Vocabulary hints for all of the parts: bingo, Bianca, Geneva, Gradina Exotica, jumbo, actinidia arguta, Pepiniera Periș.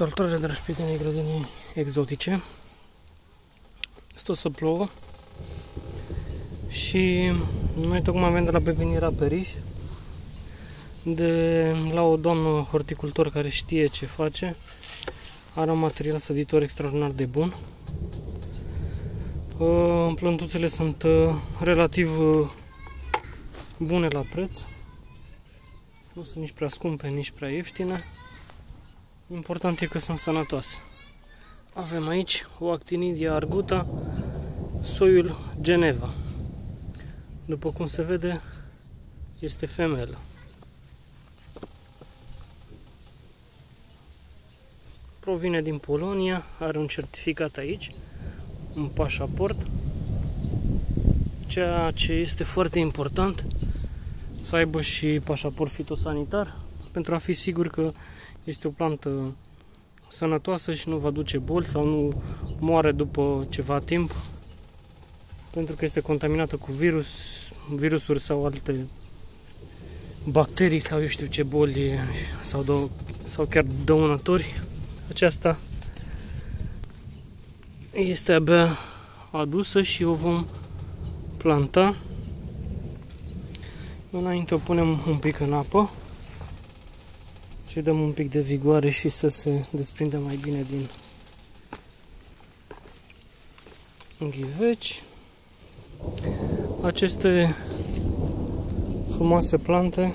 Salutare, dragi prieteni ai grădinii exotice. Este o să plouă și noi tocmai am venit de la Pepiniera Periș, de la o doamnă horticultor care știe ce face, are un material săditor extraordinar de bun. Plântuțele sunt relativ bune la preț, nu sunt nici prea scumpe, nici prea ieftine. Important e că sunt sănătoase. Avem aici o actinidia arguta, soiul Geneva. După cum se vede, este femelă. Provine din Polonia, are un certificat aici, un pașaport. Ceea ce este foarte important, să aibă și pașaport fitosanitar, pentru a fi sigur că este o plantă sănătoasă și nu va duce boli sau nu moare după ceva timp pentru că este contaminată cu virusuri sau alte bacterii sau eu știu ce boli sau chiar dăunători. Aceasta este abia adusă și o vom planta. Înainte o punem un pic în apă. Și dăm un pic de vigoare și să se desprindă mai bine din ghiveci. Aceste frumoase plante,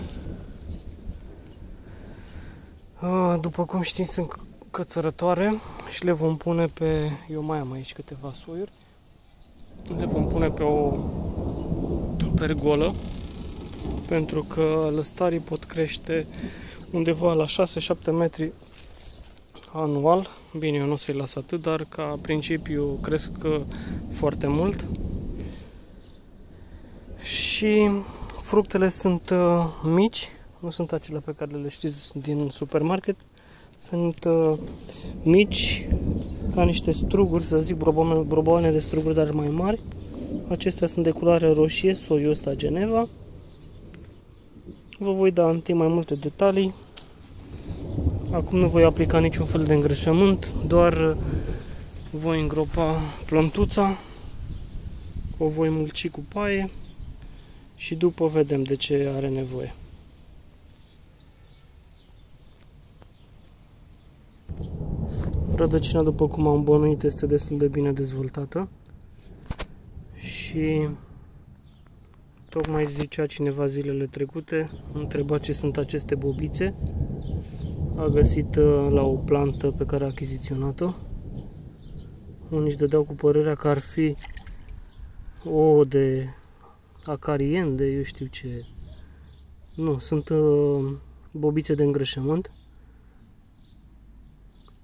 după cum știți, sunt cățărătoare și le vom pune pe... Eu mai am aici câteva soiuri. Le vom pune pe o pergolă, pentru că lăstarii pot crește undeva la 6-7 metri anual. Bine, eu nu o să-i las atât, dar ca principiu cresc foarte mult. Și fructele sunt mici, nu sunt acele pe care le știți din supermarket. Sunt mici, ca niște struguri, să zic, broboane de struguri, dar mai mari. Acestea sunt de culoare roșie, soiul ăsta Geneva. Vă voi da întâi mai multe detalii. Acum nu voi aplica niciun fel de îngrășământ, doar voi îngropa plântuța, o voi mulci cu paie și după vedem de ce are nevoie. Rădăcina, după cum am bănuit, este destul de bine dezvoltată și tocmai zicea cineva zilele trecute, întreba ce sunt aceste bobițe. A găsit la o plantă pe care a achiziționat-o. Unii își dădeau cu părerea că ar fi ouă de acarien, de eu știu ce. Nu, sunt bobițe de îngrășământ.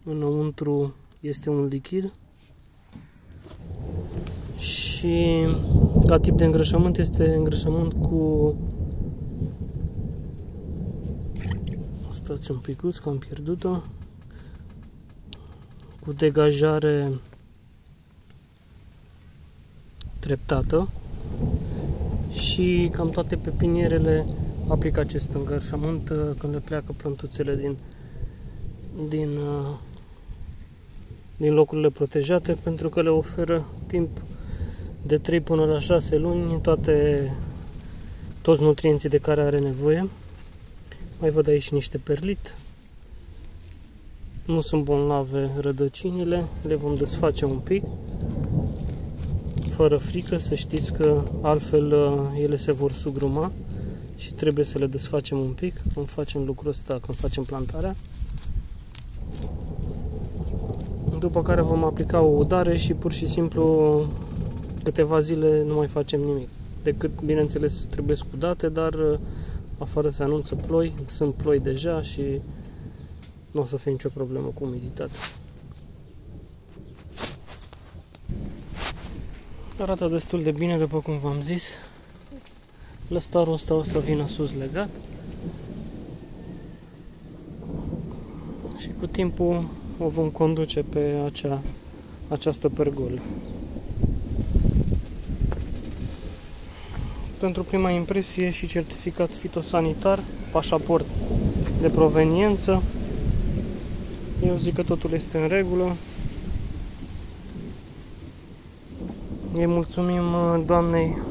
Înăuntru este un lichid. Și ca tip de îngrășământ este îngrășământ cu... Stați un picuț că am pierdut-o. Cu degajare treptată. Și cam toate pepinierele aplică acest îngrășământ când le pleacă plântuțele din locurile protejate, pentru că le oferă timp de 3 până la 6 luni toți nutrienții de care are nevoie. Mai văd aici niște perlit. Nu sunt bolnave rădăcinile, le vom desface un pic fără frică, să știți că altfel ele se vor sugruma și trebuie să le desfacem un pic. Când facem lucrul ăsta, când facem plantarea, după care vom aplica o udare și pur și simplu câteva zile nu mai facem nimic, decât, bineînțeles, trebuie scudate, dar afară se anunță ploi, sunt ploi deja și nu o să fie nicio problemă cu umiditatea. Arată destul de bine, după cum v-am zis. Lăstarul ăsta o să vină sus legat. Și cu timpul o vom conduce pe această pergolă. Pentru prima impresie și certificat fitosanitar, pașaport de proveniență, Eu zic că totul este în regulă. Îi mulțumim doamnei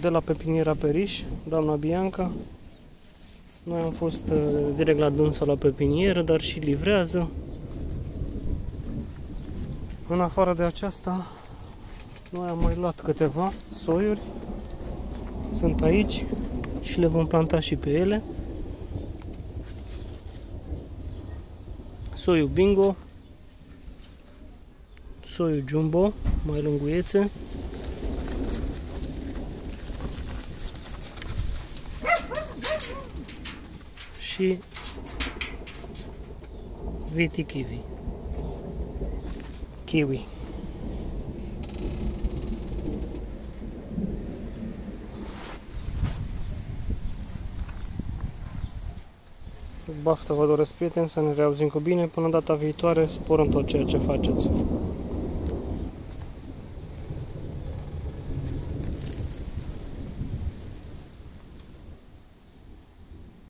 de la Pepiniera Periș, doamna Bianca. Noi am fost direct la dânsa la pepinieră, dar și livrează. În afară de aceasta, noi am mai luat câteva soiuri. Sunt aici și le vom planta și pe ele. Soiul bingo, soiul jumbo, mai lunguiețe. Și viti kiwi. Kiwi. Baftă vă doresc, prieteni, să ne reauzim cu bine. Până data viitoare, spor în tot ceea ce faceți.